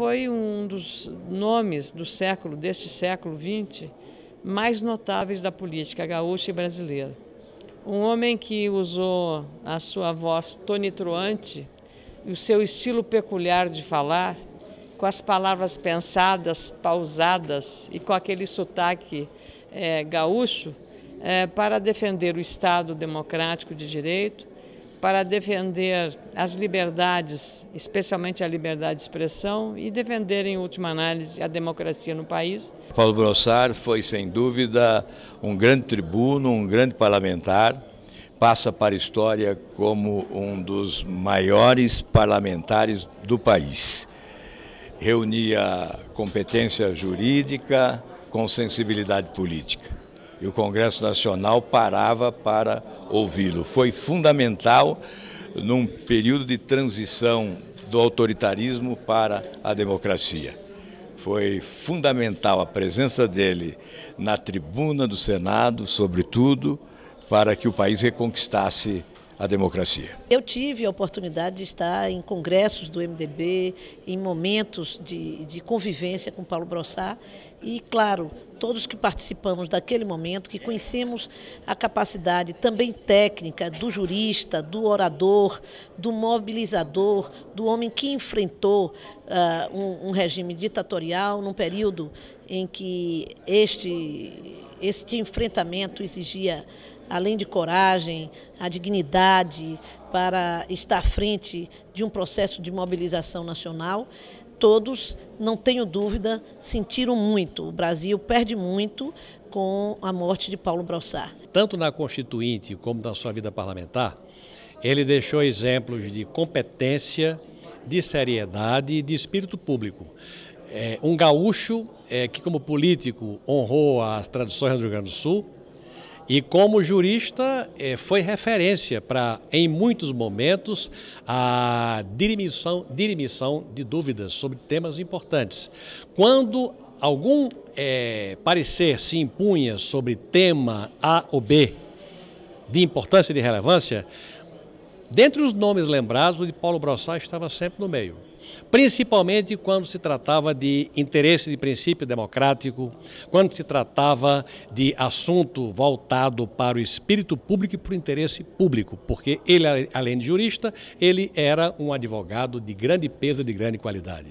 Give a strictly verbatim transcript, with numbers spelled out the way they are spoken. foi um dos nomes do século, deste século vinte, mais notáveis da política gaúcha e brasileira. Um homem que usou a sua voz tonitruante e o seu estilo peculiar de falar, com as palavras pensadas, pausadas e com aquele sotaque é, gaúcho, é, para defender o Estado democrático de direito, para defender as liberdades, especialmente a liberdade de expressão, e defender, em última análise, a democracia no país. Paulo Brossard foi, sem dúvida, um grande tribuno, um grande parlamentar, passa para a história como um dos maiores parlamentares do país. Reunia competência jurídica com sensibilidade política. E o Congresso Nacional parava para ouvi-lo. Foi fundamental num período de transição do autoritarismo para a democracia. Foi fundamental a presença dele na tribuna do Senado, sobretudo, para que o país reconquistasse a democracia. Eu tive a oportunidade de estar em congressos do M D B, em momentos de, de convivência com Paulo Brossard e, claro, todos que participamos daquele momento, que conhecemos a capacidade também técnica do jurista, do orador, do mobilizador, do homem que enfrentou uh, um, um regime ditatorial num período em que este, este enfrentamento exigia, além de coragem, a dignidade para estar à frente de um processo de mobilização nacional. Todos, não tenho dúvida, sentiram muito. O Brasil perde muito com a morte de Paulo Brossard. Tanto na Constituinte como na sua vida parlamentar, ele deixou exemplos de competência, de seriedade e de espírito público. É, um gaúcho é, que, como político, honrou as tradições do Rio Grande do Sul, e como jurista, foi referência para, em muitos momentos, a dirimição, dirimição de dúvidas sobre temas importantes. Quando algum é, parecer se impunha sobre tema A ou B de importância e de relevância, dentre os nomes lembrados, o de Paulo Brossard estava sempre no meio. Principalmente quando se tratava de interesse de princípio democrático, quando se tratava de assunto voltado para o espírito público e para o interesse público, porque ele, além de jurista, ele era um advogado de grande peso e de grande qualidade.